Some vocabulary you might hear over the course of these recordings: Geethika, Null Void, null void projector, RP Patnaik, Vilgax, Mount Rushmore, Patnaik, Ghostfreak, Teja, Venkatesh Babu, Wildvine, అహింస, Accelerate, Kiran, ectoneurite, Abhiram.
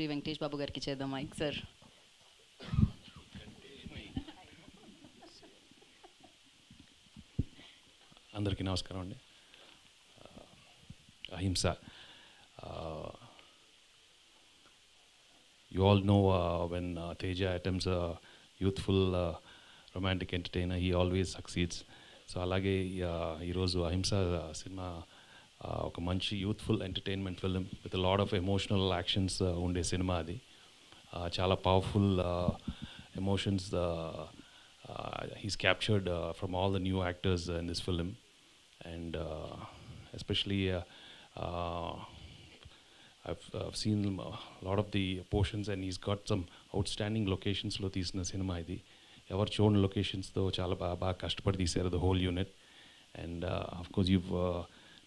To Venkatesh బాబు గారికి చేద్దాం mic sir. అందరికీ నమస్కారం అండి. అహింస, you all know when Teja attempts a youthful romantic entertainer, he always succeeds. So అలాగే ఈరోజు అహింస సినిమా ఒక మంచి youthful entertainment film with lot of emotional actions ఉండే సినిమా. అది చాలా powerful emotions he's captured from all the new actors in this film. And especially I've seen lot of the portions and he's got some outstanding locations లో తీసిన cinema ఇది. ఎవరు చూడని లొకేషన్స్తో చాలా బాగా కష్టపడి తీశారు the whole unit. And of course you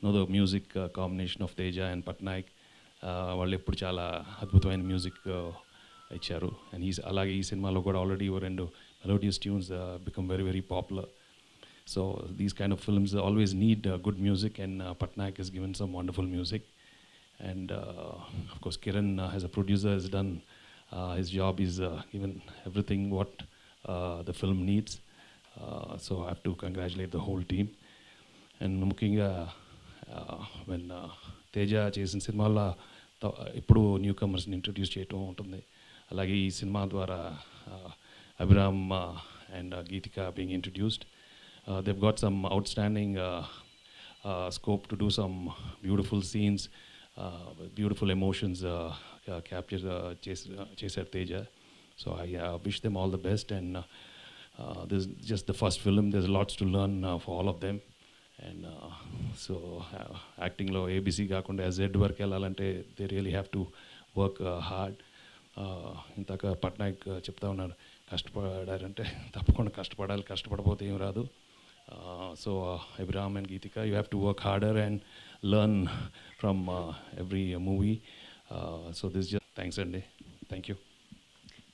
know the music combination of Teja and Patnaik, వాళ్ళు ఎప్పుడు చాలా అద్భుతమైన మ్యూజిక్ ఇచ్చారు. అండ్ ఈ అలాగే ఈ సినిమాలో కూడా ఆల్రెడీ రెండు melodious tunes become very very popular. So these kind of films always need good music and Patnaik he's given some wonderful music. And of course Kiran as a producer he's done his job, is given everything what the film needs. So I have to congratulate the whole team. And mukhinga when Teja chesin cinema ippudu newcomers ni introduce cheyato untundi. Alage ee cinema dwara Abhiram and Geethika being introduced, they've got some outstanding scope to do some beautiful scenes, beautiful emotions capture chesar Teja. So I wish them all the best. And this is just the first film, there's lots to learn for all of them. And so acting lo ABC gaakunda Z work elalante they really have to work hard. Intaka Patnaik chepta unnaru kashtapadarante tappakonda kashtapadali, kashtapadapote em raadu. So Abhiram and Geethika, you have to work harder and learn from every movie. So this is just thanks and thank you.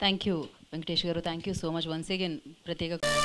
Thank you, Venkatesh garu. Thank you so much once again. Pratyeka